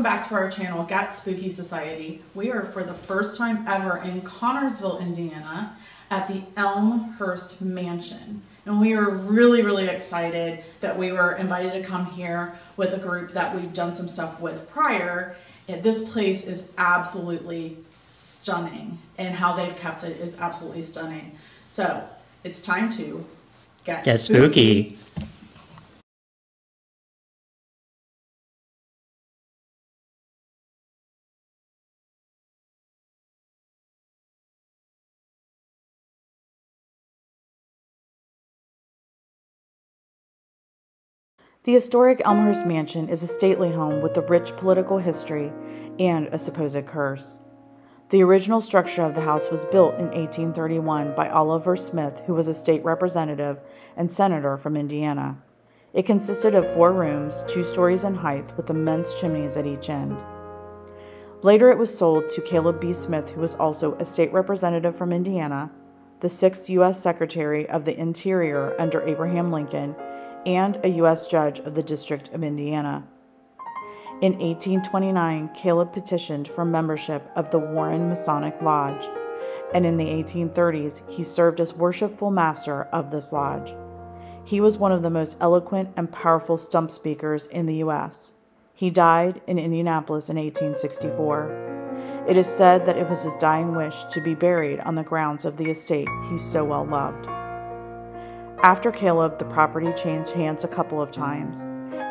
Welcome back to our channel, Get Spooky Society. We are for the first time ever in Connersville, Indiana at the Elmhurst Mansion. And we are really, really excited that we were invited to come here with a group that we've done some stuff with prior. This place is absolutely stunning, and how they've kept it is absolutely stunning. So it's time to get spooky. The historic Elmhurst Mansion is a stately home with a rich political history and a supposed curse. The original structure of the house was built in 1831 by Oliver Smith, who was a state representative and senator from Indiana. It consisted of 4 rooms, 2 stories in height, with immense chimneys at each end. Later it was sold to Caleb B. Smith, who was also a state representative from Indiana, the 6th U.S. Secretary of the Interior under Abraham Lincoln, and a U.S. judge of the District of Indiana. In 1829, Caleb petitioned for membership of the Warren Masonic Lodge, and in the 1830s, he served as worshipful master of this lodge. He was one of the most eloquent and powerful stump speakers in the U.S. He died in Indianapolis in 1864. It is said that it was his dying wish to be buried on the grounds of the estate he so well loved. After Caleb, the property changed hands a couple of times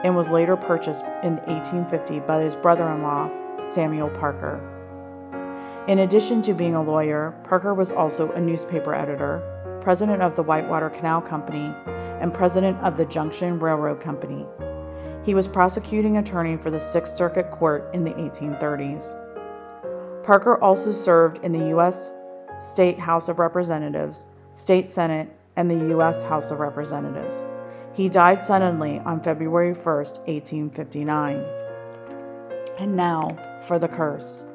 and was later purchased in 1850 by his brother-in-law, Samuel Parker. In addition to being a lawyer, Parker was also a newspaper editor, president of the Whitewater Canal Company, and president of the Junction Railroad Company. He was prosecuting attorney for the Sixth Circuit Court in the 1830s. Parker also served in the U.S. State House of Representatives, State Senate, and the U.S. House of Representatives. He died suddenly on February 1st, 1859. And now for the curse.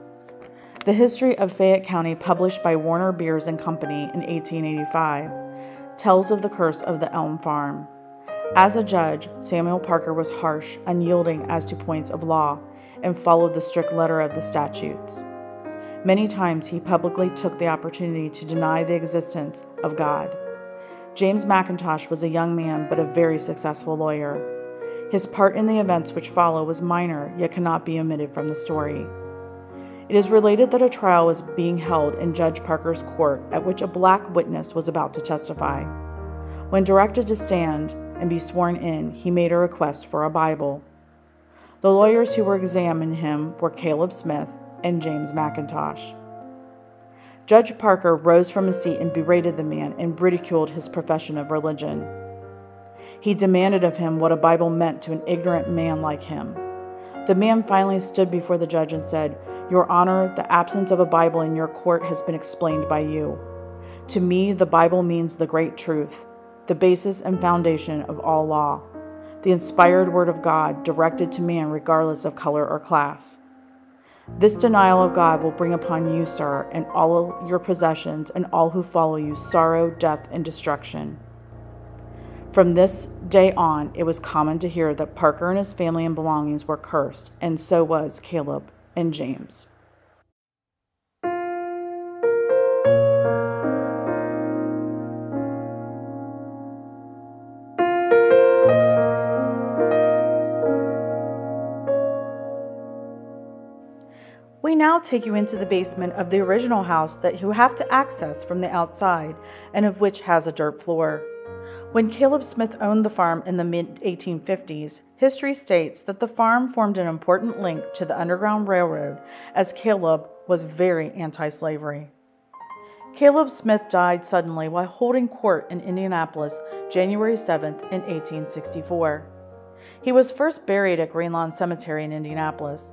The History of Fayette County, published by Warner Beers and Company in 1885, tells of the curse of the Elm Farm. As a judge, Samuel Parker was harsh, unyielding as to points of law, and followed the strict letter of the statutes. Many times he publicly took the opportunity to deny the existence of God. James McIntosh was a young man, but a very successful lawyer. His part in the events which follow was minor, yet cannot be omitted from the story. It is related that a trial was being held in Judge Parker's court, at which a black witness was about to testify. When directed to stand and be sworn in, he made a request for a Bible. The lawyers who were examining him were Caleb Smith and James McIntosh. Judge Parker rose from his seat and berated the man and ridiculed his profession of religion. He demanded of him what a Bible meant to an ignorant man like him. The man finally stood before the judge and said, "Your Honor, the absence of a Bible in your court has been explained by you. To me, the Bible means the great truth, the basis and foundation of all law, the inspired word of God directed to man regardless of color or class. This denial of God will bring upon you, sir, and all your possessions and all who follow you sorrow, death, and destruction." From this day on, it was common to hear that Parker and his family and belongings were cursed, and so was Caleb and James. We now take you into the basement of the original house that you have to access from the outside, and of which has a dirt floor. When Caleb Smith owned the farm in the mid-1850s, history states that the farm formed an important link to the Underground Railroad, as Caleb was very anti-slavery. Caleb Smith died suddenly while holding court in Indianapolis, January 7th in 1864. He was first buried at Greenlawn Cemetery in Indianapolis.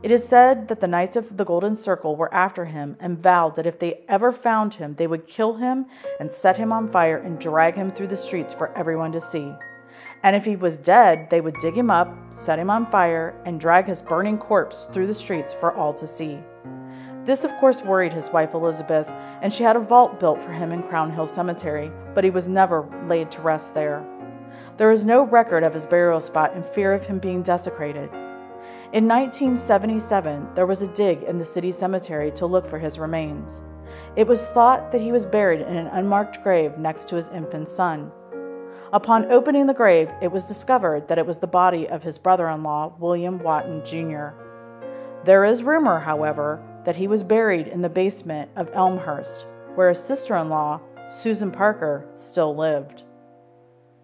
It is said that the Knights of the Golden Circle were after him and vowed that if they ever found him, they would kill him and set him on fire and drag him through the streets for everyone to see. And if he was dead, they would dig him up, set him on fire, and drag his burning corpse through the streets for all to see. This, of course, worried his wife Elizabeth, and she had a vault built for him in Crown Hill Cemetery, but he was never laid to rest there. There is no record of his burial spot in fear of him being desecrated. In 1977, there was a dig in the city cemetery to look for his remains. It was thought that he was buried in an unmarked grave next to his infant son. Upon opening the grave, it was discovered that it was the body of his brother-in-law, William Watton, Jr. There is rumor, however, that he was buried in the basement of Elmhurst, where his sister-in-law, Susan Parker, still lived.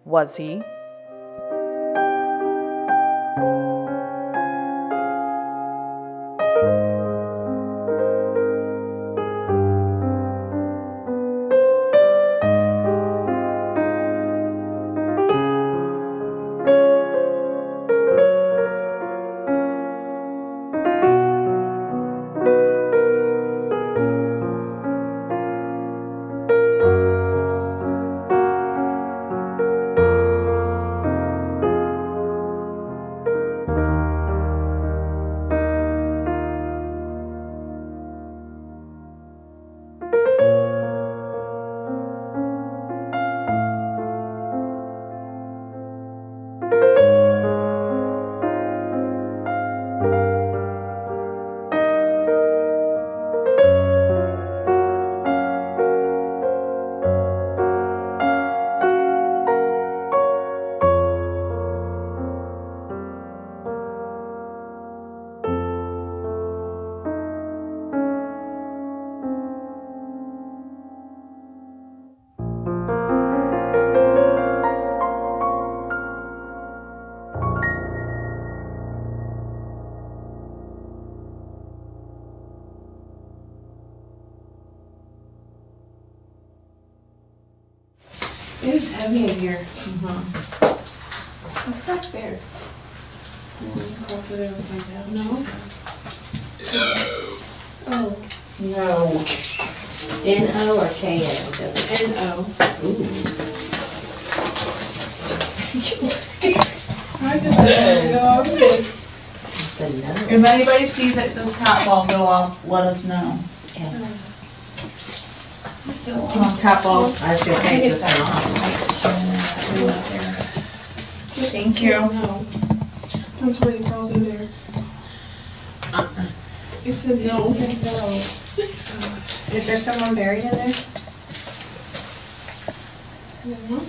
Was he? It is heavy in here. Mm-hmm. It's not there. Go through there and find out. No. Oh. No. N-O or K-O? N-O. Ooh. I just let it go off. It's a no. If anybody sees that this hot ball go off, let us know. Yeah. Still on couple. I was going to say just on. Thank you. No. Don't tell me it falls in there. It said no. It said no. Is there someone buried in there? I don't know.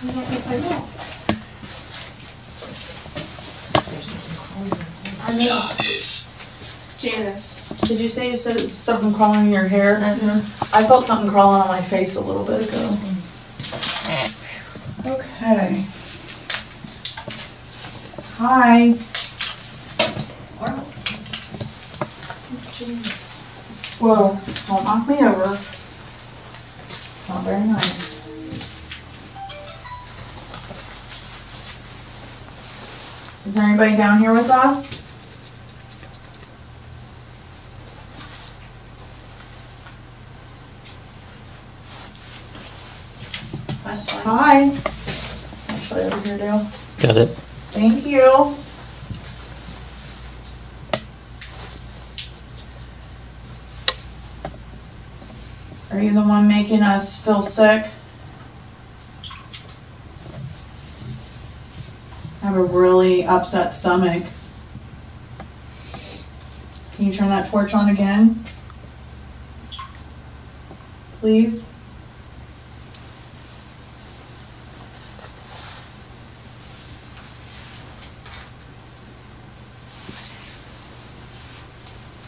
I don't think I know. I know. Janice. Did you say you said something crawling in your hair? Mm-hmm. I felt something crawling on my face a little bit ago. Mm-hmm. Okay. Hi. Wow. Janice. Whoa, don't knock me over. It's not very nice. Is there anybody down here with us? Hi. Actually, over here, Dale. Got it. Thank you. Are you the one making us feel sick? I have a really upset stomach. Can you turn that torch on again? Please?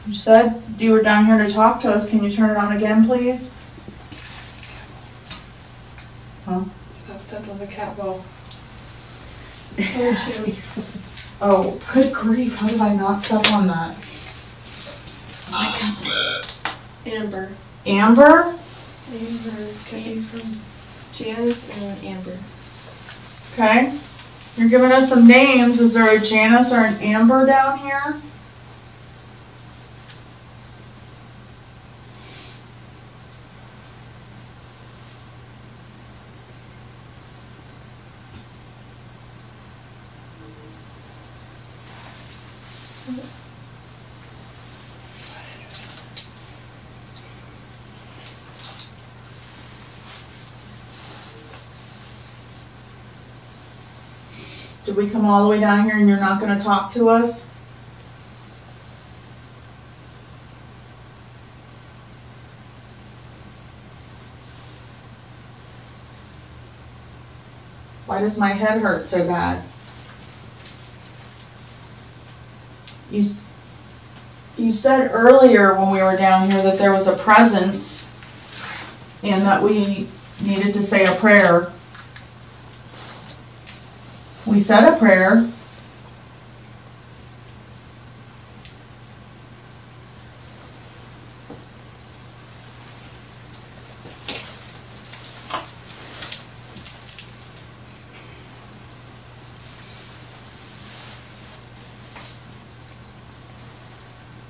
You said you were down here to talk to us. Can you turn it on again, please? Huh? You got stepped on the cat ball. Oh, shoot. Oh, good grief. How did I not step on that? Oh, my God. Amber. Amber? Amber could be from Janice and Amber. Okay. You're giving us some names. Is there a Janice or an Amber down here? Did we come all the way down here and you're not going to talk to us? Why does my head hurt so bad? You said earlier when we were down here that there was a presence and that we needed to say a prayer. We said a prayer.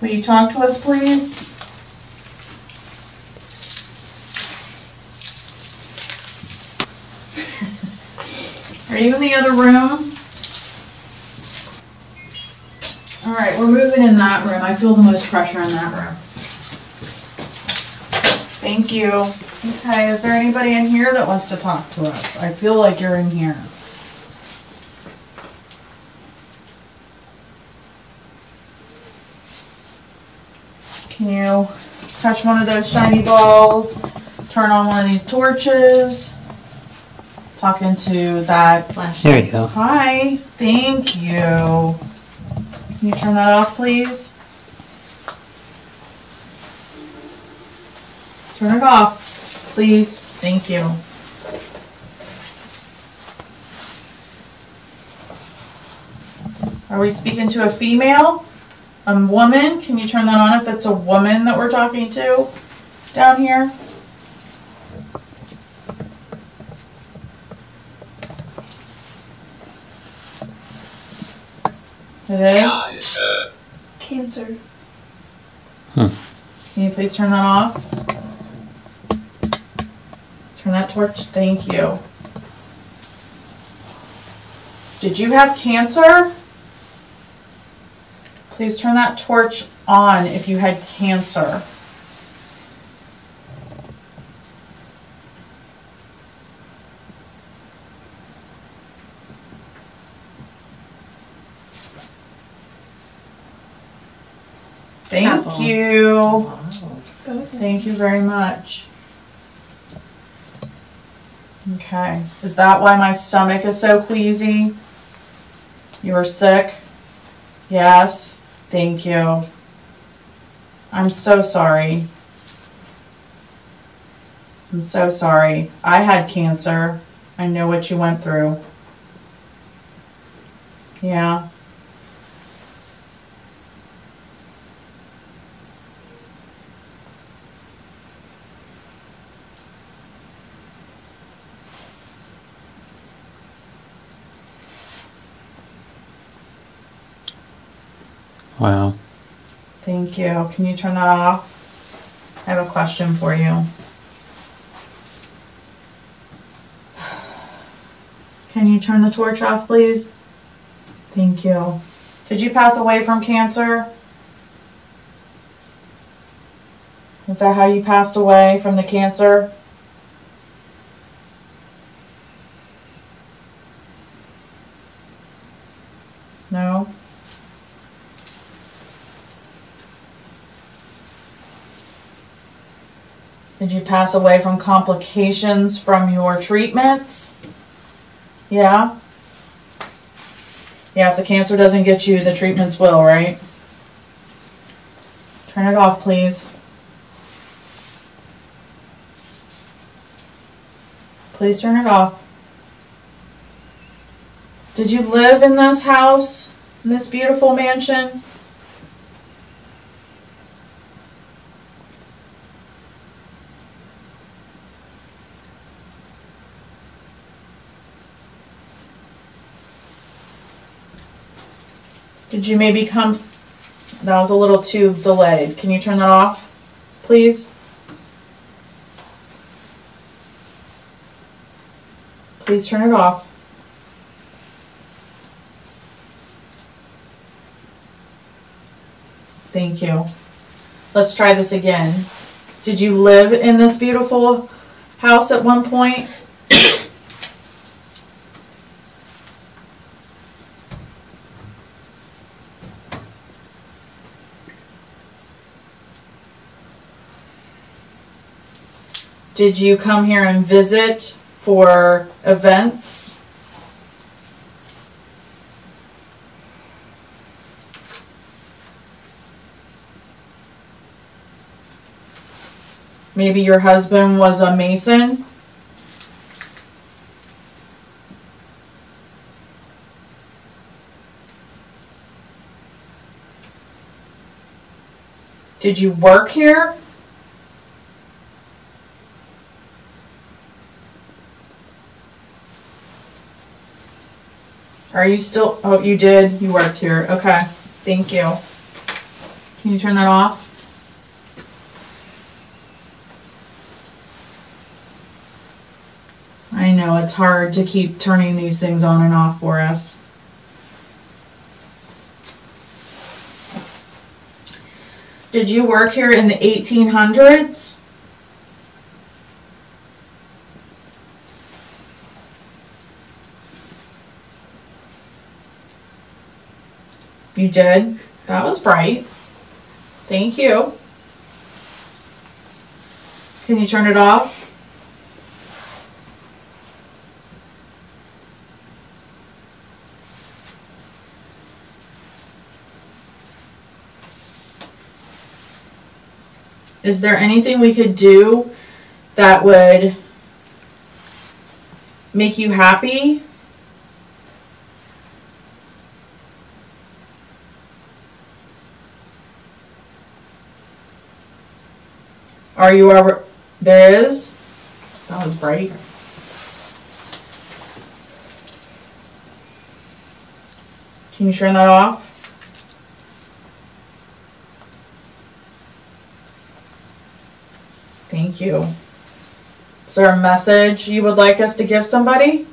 Will you talk to us, please? Are you in the other room? All right, we're moving in that room. I feel the most pressure in that room. Thank you. Okay, is there anybody in here that wants to talk to us? I feel like you're in here. Can you touch one of those shiny balls, turn on one of these torches, talk into that flashlight. There you go. Hi, thank you. Can you turn that off, please? Turn it off, please. Thank you. Are we speaking to a female? A woman? Can you turn that on if it's a woman that we're talking to down here? It is? Cancer. Can you please turn that off? Turn that torch. Thank you. Did you have cancer? Please turn that torch on if you had cancer. Thank you. Wow. Thank you very much. Okay. Is that why my stomach is so queasy? You were sick? Yes. Thank you. I'm so sorry. I'm so sorry. I had cancer. I know what you went through. Yeah. Wow. Thank you. Can you turn that off? I have a question for you. Can you turn the torch off, please? Thank you. Did you pass away from cancer? Is that how you passed away from the cancer? No? Did you pass away from complications from your treatments? Yeah? Yeah, if the cancer doesn't get you, the treatments will, right? Turn it off, please. Please turn it off. Did you live in this house, in this beautiful mansion? Did you maybe come? That was a little too delayed. Can you turn that off, please? Please turn it off. Thank you. Let's try this again. Did you live in this beautiful house at one point? Did you come here and visit for events? Maybe your husband was a Mason. Did you work here? Are you still? Oh, you did. You worked here. Okay. Thank you. Can you turn that off? I know it's hard to keep turning these things on and off for us. Did you work here in the 1800s? You did? That was bright. Thank you. Can you turn it off? Is there anything we could do that would make you happy? Are you ever, there is? That was bright. Can you turn that off? Thank you. Is there a message you would like us to give somebody?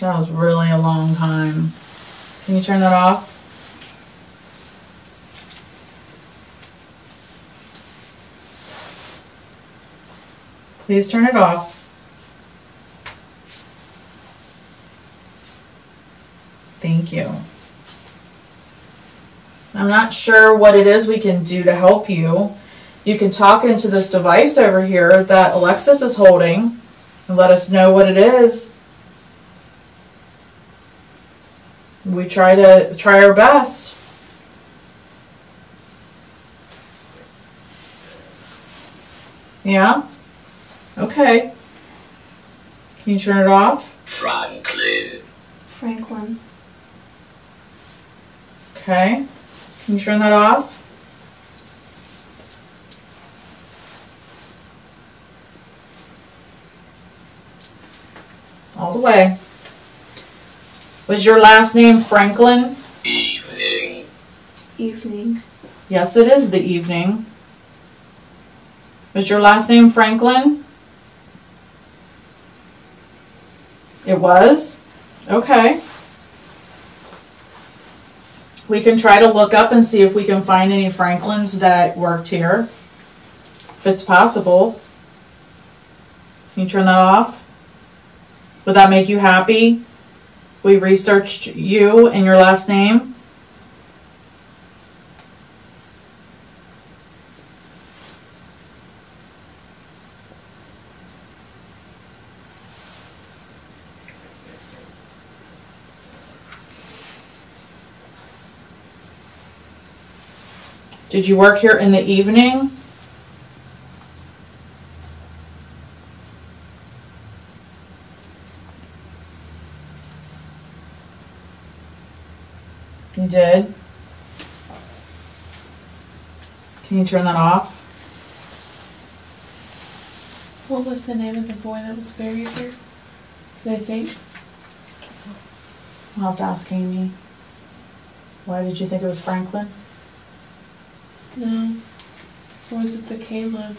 That was really a long time. Can you turn that off? Please turn it off. Thank you. I'm not sure what it is we can do to help you. You can talk into this device over here that Alexis is holding and let us know what it is. We try our best. Yeah? Okay. Can you turn it off? Franklin. Okay. Can you turn that off? All the way. Was your last name Franklin? Evening. Evening. Yes, it is the evening. Was your last name Franklin? It was? Okay. We can try to look up and see if we can find any Franklins that worked here, if it's possible. Can you turn that off? Would that make you happy? We researched you and your last name. Did you work here in the evening? Did. Can you turn that off? What was the name of the boy that was buried here? Did I think? I'll have to ask Amy. Why did you think it was Franklin? No. Or was it the Caleb?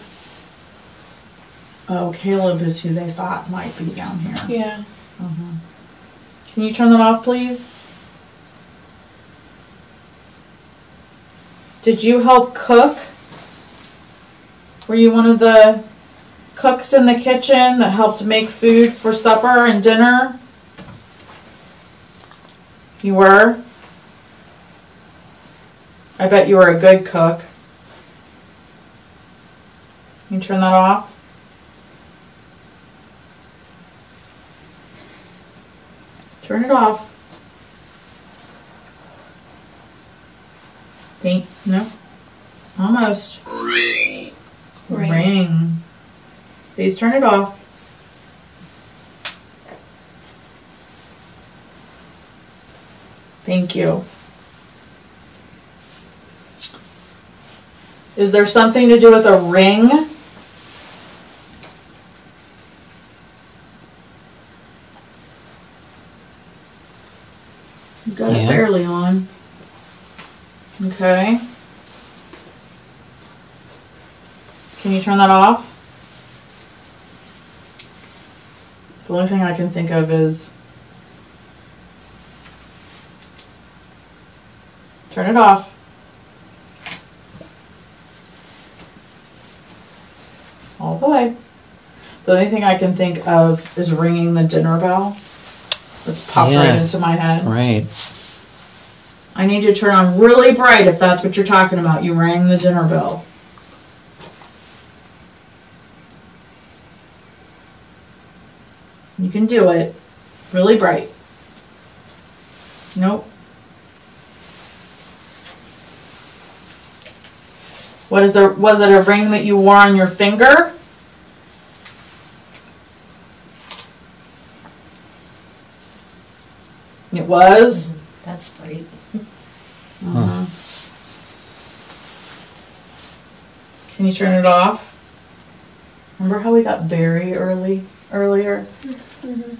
Oh, Caleb is who they thought might be down here. Yeah. Can you turn that off, please? Did you help cook? Were you one of the cooks in the kitchen that helped make food for supper and dinner? You were? I bet you were a good cook. Can you turn that off? Turn it off. Think? No. Almost. Ring. Ring. Ring. Please turn it off. Thank you. Is there something to do with a ring? You got it barely on. Okay. Can you turn that off? The only thing I can think of is turn it off. All the way. The only thing I can think of is ringing the dinner bell. That's popped right into my head. Right. I need you to turn on really bright if that's what you're talking about. You rang the dinner bell. You can do it. Really bright. Nope. What is there? Was it a ring that you wore on your finger? It was? That's great. Uh-huh. Can you turn it off? Remember how we got very earlier? Mm-hmm.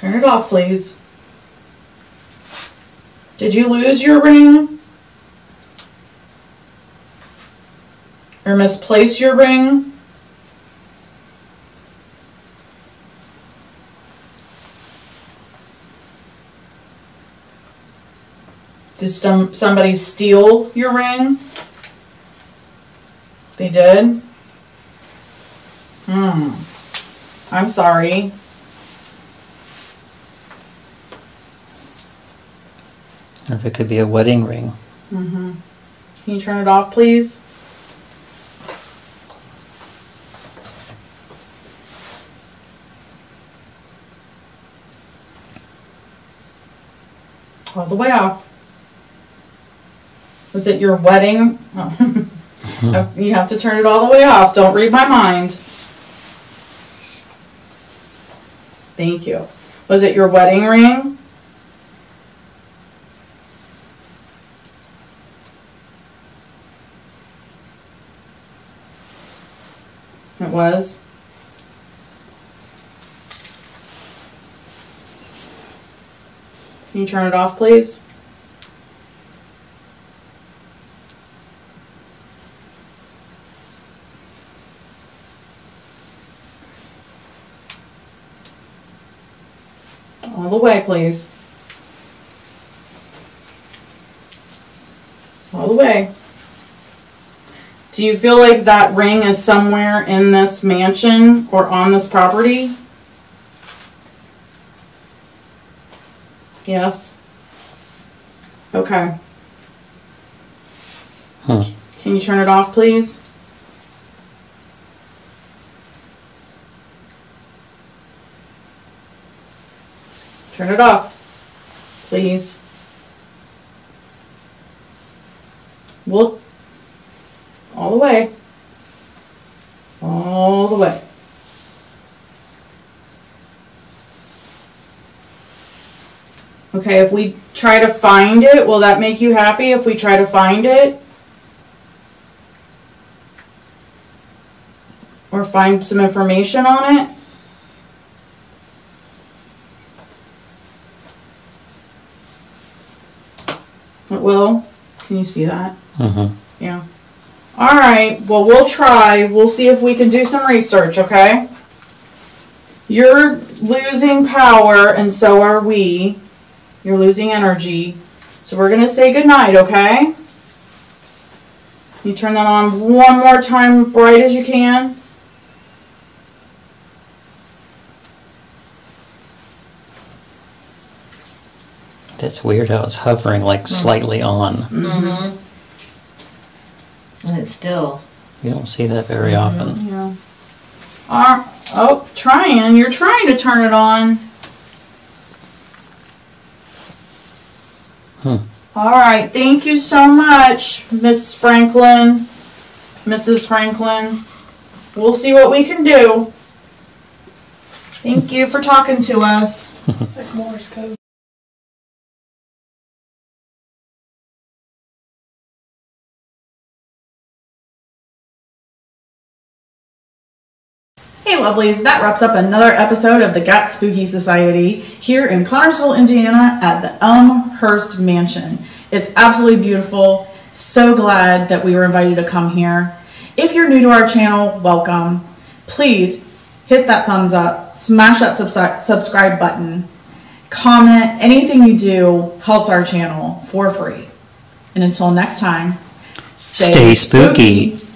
Turn it off, please. Did you lose your ring? Or misplace your ring? Did somebody steal your ring? They did? I'm sorry. If it could be a wedding ring. Mm-hmm. Can you turn it off, please? All the way off. Was it your wedding? Oh. You have to turn it all the way off. Don't read my mind. Thank you. Was it your wedding ring? It was? Can you turn it off, please? All the way, please. All the way. Do you feel like that ring is somewhere in this mansion or on this property? Yes. Okay. Huh. Can you turn it off, please? Turn it off, please. Well, all the way. All the way. Okay, if we try to find it, will that make you happy if we try to find it? Or find some information on it? It will. Can you see that? Mm-hmm. Yeah. All right, well, we'll try. We'll see if we can do some research, okay? You're losing power, and so are we. You're losing energy. So we're going to say goodnight, okay? You turn that on one more time, bright as you can. That's weird how it's hovering, like, slightly on. And it's still... You don't see that very often. Yeah. Oh, trying. You're trying to turn it on. All right. Thank you so much, Miss Franklin, Mrs. Franklin. We'll see what we can do. Thank you for talking to us. It's like Morse code. Hey lovelies, that wraps up another episode of the Get Spooky Society here in Connersville, Indiana at the Elmhurst Mansion. It's absolutely beautiful. So glad that we were invited to come here. If you're new to our channel, welcome. Please hit that thumbs up, smash that subscribe button, comment, anything you do helps our channel for free. And until next time, stay spooky.